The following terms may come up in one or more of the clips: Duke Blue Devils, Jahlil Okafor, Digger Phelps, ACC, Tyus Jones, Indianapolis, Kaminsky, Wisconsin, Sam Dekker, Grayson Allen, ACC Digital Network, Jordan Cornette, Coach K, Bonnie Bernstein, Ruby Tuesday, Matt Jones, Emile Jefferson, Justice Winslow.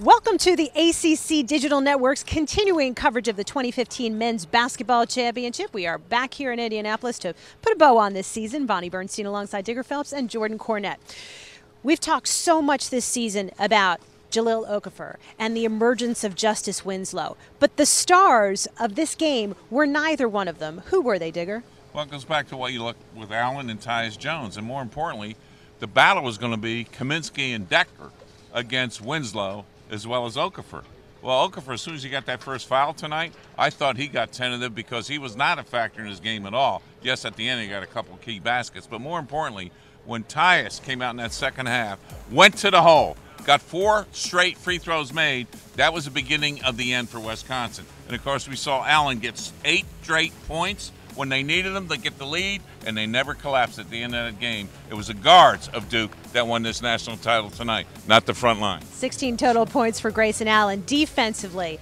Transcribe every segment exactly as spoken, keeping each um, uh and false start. Welcome to the A C C Digital Network's continuing coverage of the twenty fifteen Men's Basketball Championship. We are back here in Indianapolis to put a bow on this season. Bonnie Bernstein alongside Digger Phelps and Jordan Cornette. We've talked so much this season about Jahlil Okafor and the emergence of Justice Winslow, but the stars of this game were neither one of them. Who were they, Digger? Well, it goes back to what you look with Allen and Tyus Jones, and more importantly, the battle was going to be Kaminsky and Dekker against Winslow, as well as Okafor. Well, Okafor, as soon as he got that first foul tonight, I thought he got tentative because he was not a factor in his game at all. Yes, at the end he got a couple key baskets, but more importantly, when Tyus came out in that second half, went to the hole, got four straight free throws made, that was the beginning of the end for Wisconsin. And, of course, we saw Allen get eight straight points. When they needed them, they get the lead, and they never collapsed at the end of that game. It was the guards of Duke that won this national title tonight, not the front line. sixteen total points for Grayson Allen. Defensively,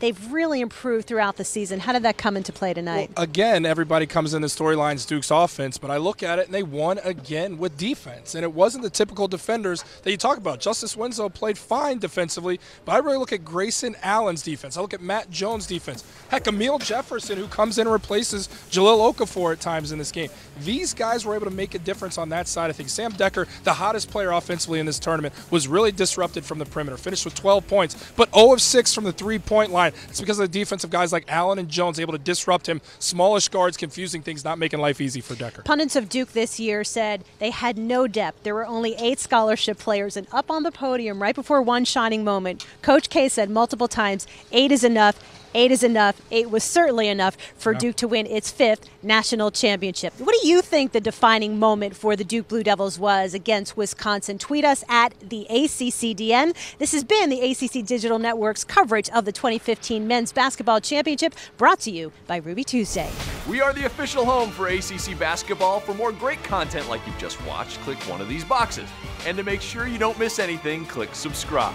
they've really improved throughout the season. How did that come into play tonight? Well, again, everybody comes in the storylines, Duke's offense, but I look at it and they won again with defense. And it wasn't the typical defenders that you talk about. Justice Winslow played fine defensively, but I really look at Grayson Allen's defense. I look at Matt Jones' defense. Heck, Emile Jefferson, who comes in and replaces Jahlil Okafor at times in this game. These guys were able to make a difference on that side. I think Sam Dekker, the hottest player offensively in this tournament, was really disrupted from the perimeter. Finished with twelve points, but zero of six from the three-point line. It's because of the defensive guys like Allen and Jones able to disrupt him. Smallish guards, confusing things, not making life easy for Dekker. Pundits of Duke this year said they had no depth. There were only eight scholarship players, and up on the podium right before one shining moment, Coach K said multiple times, eight is enough, eight is enough, eight was certainly enough for yeah. Duke to win its fifth national championship. What do you think the defining moment for the Duke Blue Devils was against Wisconsin? Tweet us at the A C C D N. This has been the A C C Digital Network's coverage of the twenty fifteen Men's Basketball Championship, brought to you by Ruby Tuesday. We are the official home for A C C basketball. For more great content like you've just watched, click one of these boxes. And to make sure you don't miss anything, click subscribe.